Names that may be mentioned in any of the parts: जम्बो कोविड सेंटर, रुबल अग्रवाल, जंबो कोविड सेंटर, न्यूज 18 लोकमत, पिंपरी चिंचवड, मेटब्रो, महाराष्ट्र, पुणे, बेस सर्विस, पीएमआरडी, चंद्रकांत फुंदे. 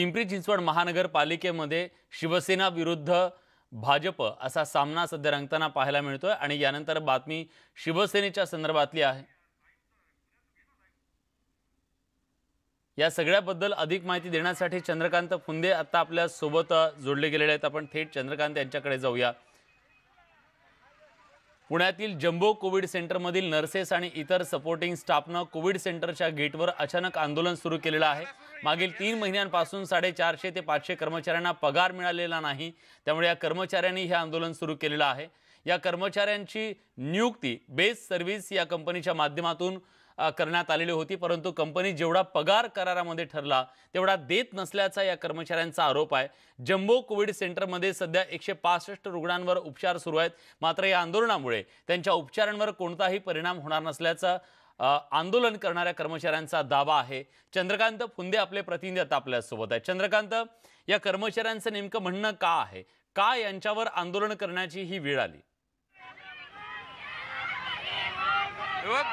पिंपरी चिंचवड महानगरपालिकेमध्ये शिवसेना विरुद्ध भाजप असा सामना सध्या रंगताना पाहायला मिळतोय आणि यानंतर बातमी शिवसेनेच्या संदर्भातली आहे। या सगळ्याबद्दल अधिक माहिती देण्यासाठी चंद्रकांत फुंदे आता आपल्या सोबत जोडले गेलेले आहेत। आपण थेट चंद्रकांत यांच्याकडे जाऊया। पुण्यातील जम्बो कोविड सेंटर मधील नर्सेस आणि इतर सपोर्टिंग स्टाफने कोविड सेंटरच्या गेटवर अचानक आंदोलन सुरू केलेला आहे। मागील 3 महिन्यांपासून 450 ते 500 कर्मचाऱ्यांना पगार मिळालेला नाही, त्यामुळे या कर्मचाऱ्यांनी हे आंदोलन सुरू केलेला आहे। या कर्मचाऱ्यांची नियुक्ती बेस्ट सर्विस या कंपनीच्या माध्यमातून करण्यात आलेली होती, परंतु कंपनी जेवढा पगार करारामध्ये ठरला तेवढा देत नसल्याचा या कर्मचाऱ्यांचा आरोप आहे। जम्बो कोविड सेंटर मध्ये सध्या 165 रुग्णांवर उपचार सुरू आहेत, मात्र या आंदोलनामुळे त्यांच्या उपचारांवर कोणताही परिणाम होणार नसल्याचा आंदोलन करणाऱ्या कर्मचाऱ्यांचा दावा आहे। चंद्रकांत फुंदे आपले प्रतिनिधी आता आपल्या सोबत आहेत। चंद्रकांत, या कर्मचाऱ्यांचं नेमकं म्हणणं का आहे? का यांच्यावर आंदोलन करण्याची ही वेळ आली?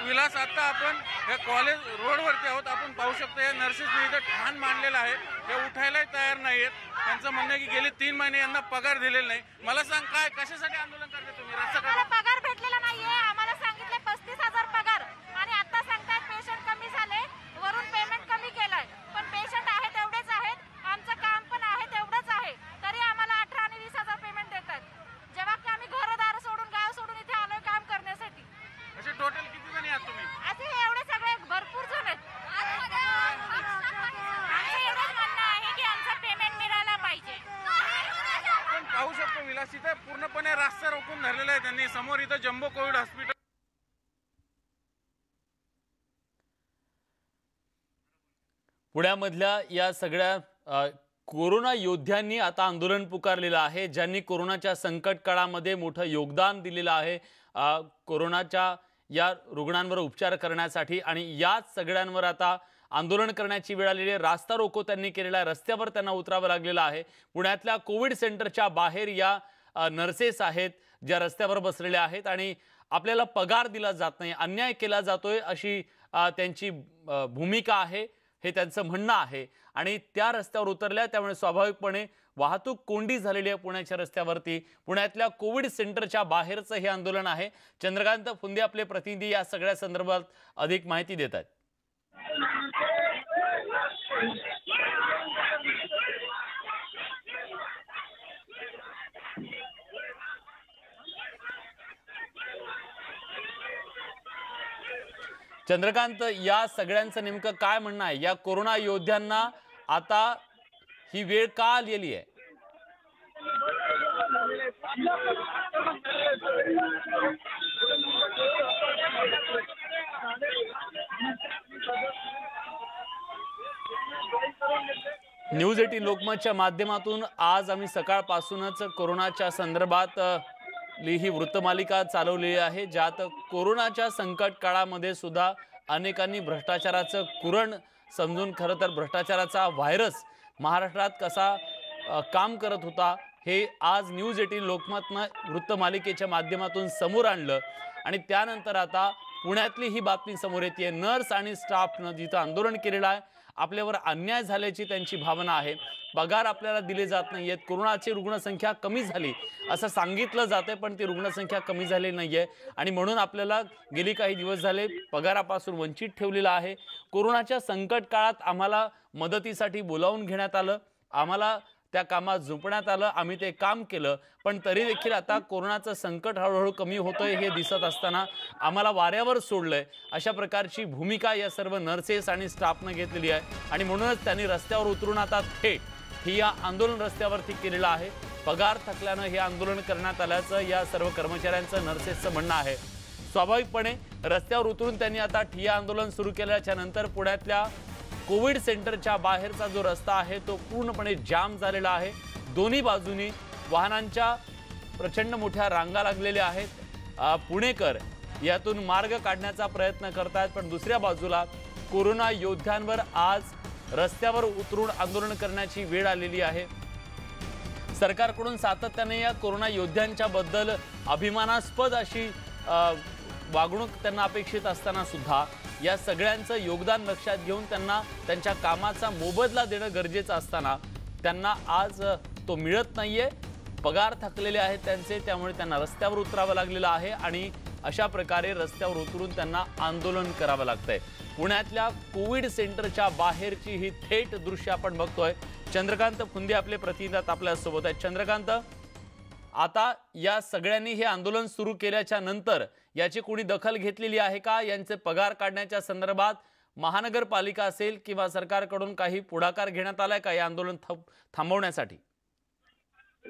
विलास, आता आपण या कॉलेज रोडवरती आहोत। आपण पाहू शकतो या नर्सेसने इथं ठाण मांडलेलं आहे, ते उठायलाही तयार नाही आहेत। त्यांचं म्हणणं आहे की गेले 3 महिने यांना पगार दिलेला नाही। मला सांग, काय कशासाठी आंदोलन करताय तुम्ही? आम्हाला पगार भेटलेला नाहीये, आम्हाला सांगितले 35,000 पगार आणि आता सांगतात पेशंट कमी झाले, वरून पेमेंट कमी केलंय, पण पेशंट आहे तेवढेच आहेत, आमचं काम पण आहे तेवढंच आहे, तरी आम्हाला 18 आणि 20,000 पेमेंट देतात, जेव्हा की आम्ही घरदार सोडून गाव सोडून इथे आलोय काम करण्यासाठी। असे टोटल किती जण आहात तुम्ही? असे एवढे सगळे भरपूर जण आहेत। आमचं एवढंच म्हणणं आहे की आमचा पेमेंट मिळाला पाहिजे। पण पाहू शकतो विलास, इथे पूर्णपणे रास्ता रोखून धरलेला आहे त्यांनी। समोर इथं जम्बो कोविड हॉस्पिटल, पुण्यामधल्या या सगळ्या कोरोना योद्ध्यांनी आता आंदोलन पुकारलेलं आहे, ज्यांनी कोरोनाच्या संकट काळामध्ये मोठं योगदान दिलेलं आहे कोरोनाच्या या रुग्णांवर उपचार करण्यासाठी, आणि याच सगळ्यांवर आता आंदोलन करण्याची वेळ आलेली आहे। रास्ता रोको त्यांनी केलेला आहे, रस्त्यावर त्यांना उतरावं लागलेलं आहे। पुण्यातल्या कोविड सेंटरच्या बाहेर या नर्सेस आहेत ज्या रस्त्यावर बसलेल्या आहेत आणि आपल्याला पगार दिला जात नाही, अन्याय केला जातोय अशी त्यांची भूमिका आहे, हे त्यांचं म्हणणं आहे। आणि त्या रस्त्यावर उतरल्या, त्यामुळे स्वाभाविकपणे वाहतूक कोंडी झालेली आहे पुण्याच्या रस्त्यावरती। पुण्यातल्या कोविड सेंटरच्या बाहेरचं हे आंदोलन आहे। चंद्रकांत फुंदे आपले प्रतिनिधी या सगळ्या संदर्भात अधिक माहिती देतात। चंद्रकांत, या सगळ्यांचं नेमकं काय म्हणणं आहे? या कोरोना योद्ध्यांना आता ही वेळ का आलेली आहे? न्यूज 18 लोकमतच्या माध्यमातून आज आम्ही सकाळपासूनच कोरोनाच्या संदर्भात ही वृत्तमालिका चालवली आहे, ज्यात कोरोनाच्या संकट काळामध्ये सुद्धा अनेकांनी भ्रष्टाचाराचं कुरण समजून, खरं तर भ्रष्टाचाराचा व्हायरस महाराष्ट्रात कसा काम करत होता हे आज न्यूज 18 लोकमतनं वृत्तमालिकेच्या माध्यमातून समोर आणलं। आणि त्यानंतर आता पुण्यातली ही बातमी समोर येते, नर्स आणि स्टाफनं जिथं आंदोलन केलेलं आहे, आपल्यावर अन्याय झाल्याची त्यांची भावना आहे। पगार आपल्याला दिले जात नाही आहेत, कोरोनाची रुग्णसंख्या कमी झाली असं सांगितलं जाते, पण ती रुग्णसंख्या कमी झाली नाही आहे आणि म्हणून आपल्याला गेली काही दिवस झाले पगारापासून वंचित ठेवलेलं आहे। कोरोनाच्या संकट काळात आम्हाला मदतीसाठी बोलावून घेण्यात आलं, आम्हाला त्या कामात झोपण्यात आलं, आम्ही ते काम केलं, पण तरी देखील आता कोरोनाचं संकट हळूहळू कमी होतंय हे दिसत असताना आम्हाला वाऱ्यावर सोडलंय, अशा प्रकारची भूमिका या सर्व नर्सेस आणि स्टाफनं घेतलेली आहे। आणि म्हणूनच त्यांनी रस्त्यावर उतरून आता थेट हे आंदोलन रस्त्यावरती केलेलं आहे। पगार थकल्यानं हे आंदोलन करण्यात आल्याचं या सर्व कर्मचाऱ्यांचं नर्सेसचं म्हणणं आहे। स्वाभाविकपणे रस्त्यावर उतरून त्यांनी आता ठिय्या आंदोलन सुरू केल्याच्या नंतर पुण्यातल्या कोविड सेंटरच्या बाहेरचा जो रस्ता आहे तो पूर्णपणे जाम झालेला आहे। दोन्ही बाजूनी वाहनांच्या प्रचंड मोठ्या रांगा लागलेल्या आहेत। पुणेकर यातून मार्ग काढण्याचा प्रयत्न करतात, पण दुसऱ्या बाजूला कोरोना योद्ध्यांवर आज रस्त्यावर उतरून आंदोलन करण्याची वेळ आलेली आहे। सरकारकडून सातत्याने या कोरोना योद्ध्यांच्या बद्दल अभिमानास्पद अशी वागणूक त्यांना अपेक्षित असताना सुद्धा या सगळ्यांचं योगदान लक्षात घेऊन त्यांना त्यांच्या कामाचा मोबदला देणं गरजेचं असताना त्यांना आज तो मिळत नाहीये। पगार थकलेले आहेत त्यांचे, त्यामुळे त्यांना रस्त्यावर उतरावं लागलेलं आहे आणि अशा प्रकारे रस्त्यावर उतरून त्यांना आंदोलन करावं लागतंय। पुण्यातल्या कोविड सेंटरच्या बाहेरची ही थेट दृश्य आपण बघतोय। चंद्रकांत फुंदे आपले प्रतिनिधी आपल्या सोबत आहेत। चंद्रकांत, आता या सगळ्यांनी हे आंदोलन सुरू केल्याच्या नंतर याची कोणी दखल घेतलेली आहे का? यांचे पगार काढण्याच्या संदर्भात महानगरपालिका असेल किंवा सरकारकडून काही पुढाकार घेण्यात आलाय का या आंदोलन थांबवण्यासाठी?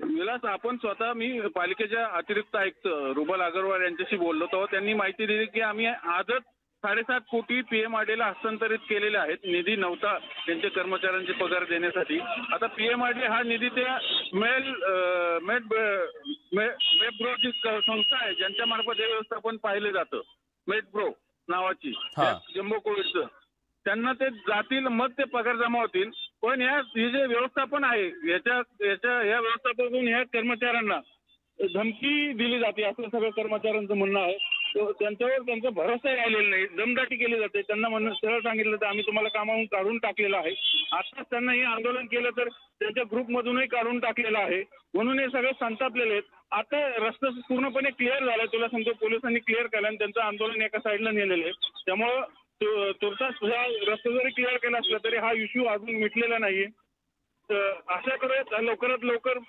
विलास, आपण स्वतः मी पालिकेच्या अतिरिक्त आयुक्त रुबल अग्रवाल यांच्याशी बोललो होतो। त्यांनी माहिती दिली की आम्ही आजच 7.5 कोटी पीएमआरडीला हस्तांतरित केलेले आहेत। निधी नव्हता त्यांच्या कर्मचाऱ्यांचे पगार देण्यासाठी। आता पीएमआरडी हा निधी ते मेटब्रो जी संस्था आहे ज्यांच्या मार्फत हे व्यवस्थापन पाहिलं जातं, मेटब्रो नावाची जम्बो कोविडचं, त्यांना ते जातील, मग ते पगार जमा होतील। पण हे जे व्यवस्थापन आहे या व्यवस्थापनातून या कर्मचाऱ्यांना धमकी दिली जाते असं सगळं कर्मचाऱ्यांचं म्हणणं आहे। त्यांच्यावर त्यांचा भरोसा राहिलेला नाही, दमदाटी केली जाते। त्यांना म्हणून सरळ सांगितलं तर आम्ही तुम्हाला कामावून काढून टाकलेलं आहे। आताच त्यांना हे आंदोलन केलं तर त्यांच्या ग्रुपमधूनही काढून टाकलेलं आहे, म्हणून हे सगळे संतापलेले आहेत। आता रस्ता पूर्णपणे क्लिअर झाला, तुला सांगतो, पोलिसांनी क्लिअर केला आणि त्यांचं आंदोलन एका साईडला नेलेलं आहे। त्यामुळं तुर्तास हा रस्ता जरी क्लिअर केला असला तरी हा इश्यू अजून मिटलेला नाहीये। आशा करूया लवकरात लवकर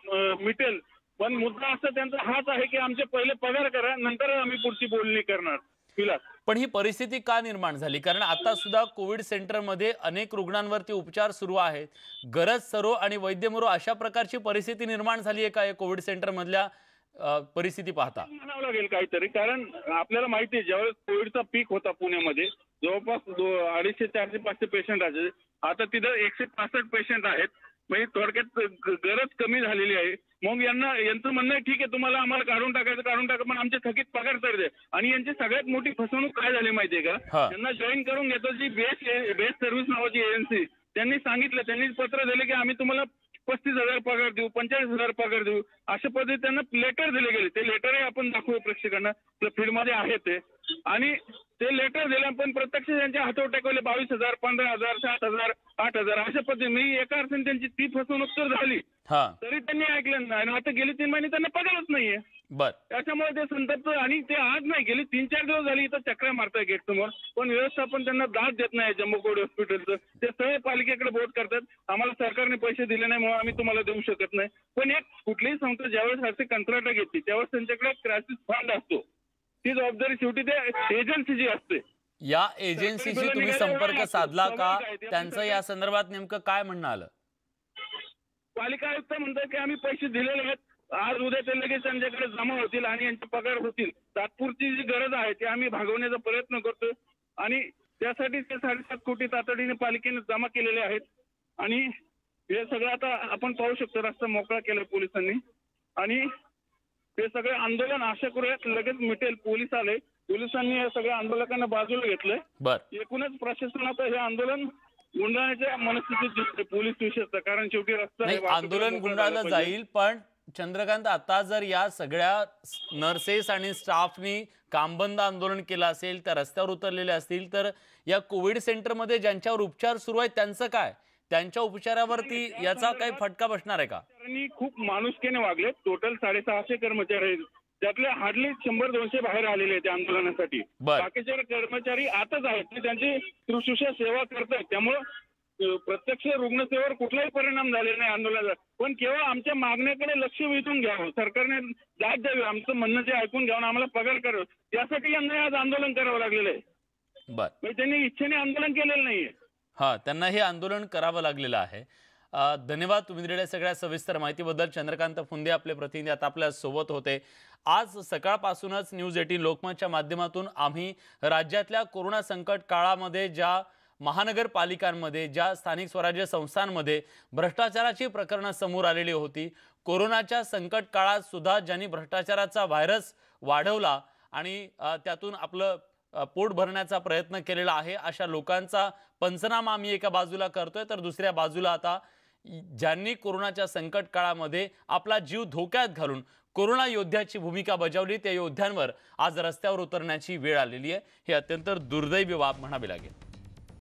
मिटेल, पण मुद्दा असा त्यांचा हाच आहे की आमचे पहिले पगार करा, नंतर आम्ही पुढची बोलणी करणार। पण ही परिस्थिती का निर्माण झाली? कारण आता सुद्धा कोविड सेंटर मध्ये अनेक रुग्णांवरती उपचार सुरू आहेत। गरज सरो आणि वैद्यमरो अशा प्रकारची परिस्थिती निर्माण झाली आहे का कोविड सेंटर मधल्या परिस्थिती पाहता? म्हणावं लागेल काहीतरी, कारण आपल्याला माहिती आहे ज्यावेळेस कोविडचा पीक होता पुण्यामध्ये जवळपास 250-400-500 पेशंट आहेत, आता तिथं 165 पेशंट आहेत। म्हणजे थोडक्यात गरज कमी झालेली आहे। मग यांचं म्हणणं आहे ठीक आहे तुम्हाला आम्हाला काढून टाकायचं काढून टाका, पण आमचे थकीत पगार तरी द्या। आणि यांची सगळ्यात मोठी फसवणूक काय झाली माहितीये का? त्यांना जॉईन करून घेतो जी बेस्ट सर्विस नावाची एजन्सी, त्यांनी सांगितलं, त्यांनी पत्र दिले की आम्ही तुम्हाला 35,000 पगार देऊ, 45,000 पगार देऊ अशा पद्धती त्यांना लेटर दिले गेले। ते लेटरही आपण दाखवू प्रेक्षकांना, फीडमध्ये आहे ते। आणि ते लेटर दिलं पण प्रत्यक्ष त्यांच्या हातावर टाकवले 22,000, 15,000, 7,000, 8,000 अशा पद्धती। मी एका अर्थाने त्यांची ती फसवणूक तर झाली, तरी त्यांनी ऐकलं नाही आणि आता गेली 3 महिने त्यांना पगारच नाहीये। त्याच्यामुळे ते संतप्त, आणि ते आज नाही गेली 3-4 दिवस झाली इथं चक्रा मारताय गेट समोर, पण व्यवस्थापन त्यांना दाद देत नाही जम्बो कोविड हॉस्पिटलचं। ते सगळे पालिकेकडे बोट करतात, आम्हाला सरकारने पैसे दिले नाही म्हणून आम्ही तुम्हाला देऊ शकत नाही। पण एक कुठलीही संस्था ज्यावेळेस असे कंत्राट घेते त्यावेळेस त्यांच्याकडे क्रायसिस फंड असतो, ती जबाबदारी शेवटी ते एजन्सी जी असते। या एजन्सीशी तुम्ही संपर्क साधला का? त्यांचं या संदर्भात नेमकं काय म्हणणं आलं? पालिका आयुक्त म्हणतात की आम्ही पैसे दिलेले आहेत, आज उद्या ते लगेच त्यांच्याकडे जमा होतील आणि यांचे पगार होतील। तात्पुरती जी गरज आहे ती आम्ही भागवण्याचा प्रयत्न करतो आणि त्यासाठी ते 7.5 कोटी तातडीने पालिकेने जमा केलेले आहेत। आणि हे सगळं आता आपण पाहू शकतो, रस्ता मोकळा केला पोलिसांनी आणि हे सगळे आंदोलन आशा करूयात लगेच मिटेल। पोलीस आले, पोलिसांनी या सगळ्या आंदोलकांना बाजूला घेतलंय। एकूणच प्रशासनाचं हे आंदोलन गुंडाळण्याच्या मनस्थितीत दिसते, पोलीस विशेषतः, कारण शेवटी रस्ता आंदोलन गुंडाळलं जाईल। पण चंद्रकांत, आता जर या सगळ्या नर्सेस आणि स्टाफनी कामबंद आंदोलन केलं असेल, त्या रस्त्यावर उतरलेले असतील, तर या कोविड सेंटरमध्ये ज्यांच्यावर उपचार सुरू आहेत त्यांचं काय? त्यांच्या उपचारावरती याचा काही फटका बसणार आहे का? खूप माणुसकीने वागले। टोटल 650 कर्मचारी, त्यातले हार्डली 100-200 बाहेर आलेले आहेत आंदोलनासाठी। बाकीचे कर्मचारी आताच आहेत, ते त्यांची त्रुशुषा सेवा करतात, त्यामुळे प्रत्यक्ष रुग्णसेवेवर कुठलाही परिणाम झालेला नाही आंदोलनाचा। पण केवळ आमच्या मागण्याकडे लक्ष वेधून घ्यावं, सरकारने दाद द्यावी, आमचं म्हणणं जे ऐकून घ्यावं, आम्हाला पगार करावं, यासाठी यांना आज आंदोलन करावं लागलेलं आहे। म्हणजे त्यांनी इच्छेने आंदोलन केलेलं नाहीये, त्यांना हे आंदोलन करावं लागलेलं आहे। धन्यवाद तुम्ही दिलेल्या सगळ्या सविस्तर माहितीबद्दल। चंद्रकांत फुंदे आपले प्रतिनिधी आता आपल्या सोबत होते। आज सकाळपासूनच न्यूज 18 लोकमतच्या माध्यमातून आम्ही राज्यातल्या कोरोना संकट काळामध्ये ज्या महानगरपालिकांमध्ये, ज्या स्थानिक स्वराज्य संस्थांमध्ये भ्रष्टाचाराची प्रकरणं समोर आलेली होती, कोरोनाच्या संकट काळात सुद्धा ज्यांनी भ्रष्टाचाराचा व्हायरस वाढवला आणि त्यातून आपलं पोट भरण्याचा प्रयत्न केलेला आहे, अशा लोकांचा पंचनामा आम्ही एका बाजूला करतोय, तर दुसऱ्या बाजूला आता ज्यांनी कोरोनाच्या संकट काळामध्ये आपला जीव धोक्यात घालून कोरोना योद्ध्याची भूमिका बजावली त्या योद्ध्यांवर आज रस्त्यावर उतरण्याची वेळ आलेली आहे। हे अत्यंत दुर्दैवी बाब म्हणावी लागेल।